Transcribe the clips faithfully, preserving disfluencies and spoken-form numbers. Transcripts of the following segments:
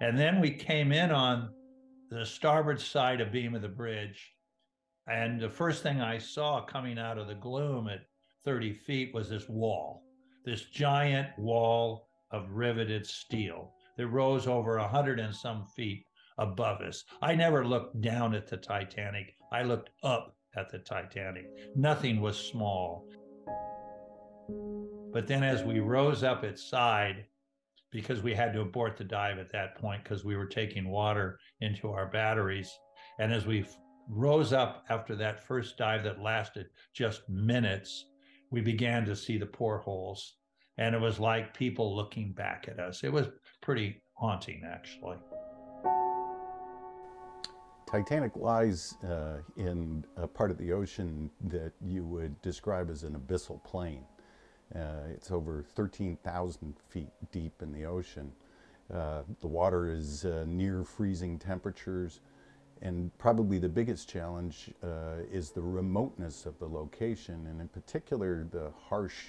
And then we came in on the starboard side of beam of the bridge. And the first thing I saw coming out of the gloom at thirty feet was this wall, this giant wall of riveted steel that rose over a hundred and some feet above us. I never looked down at the Titanic. I looked up at the Titanic. Nothing was small. But then as we rose up its side, because we had to abort the dive at that point because we were taking water into our batteries. And as we rose up after that first dive that lasted just minutes, we began to see the portholes. And it was like people looking back at us. It was pretty haunting, actually. Titanic lies uh, in a part of the ocean that you would describe as an abyssal plain. Uh, it's over thirteen thousand feet deep in the ocean. Uh, the water is uh, near freezing temperatures, and probably the biggest challenge uh, is the remoteness of the location, and in particular the harsh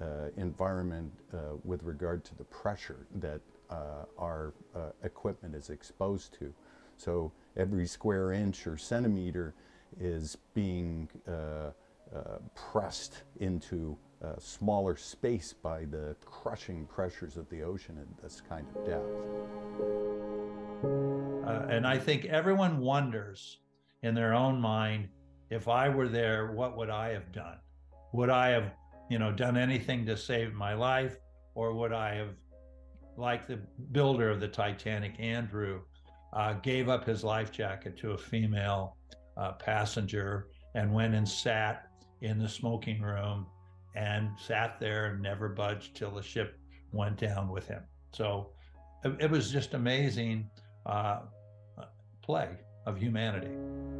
uh, environment uh, with regard to the pressure that uh, our uh, equipment is exposed to. So every square inch or centimeter is being uh, uh, pressed into Uh, smaller space by the crushing pressures of the ocean at this kind of depth. Uh, and I think everyone wonders in their own mind, if I were there, what would I have done? Would I have, you know, done anything to save my life? Or would I have, like the builder of the Titanic, Andrew, uh, gave up his life jacket to a female uh, passenger and went and sat in the smoking room and sat there and never budged till the ship went down with him. So it was just amazing uh, play of humanity.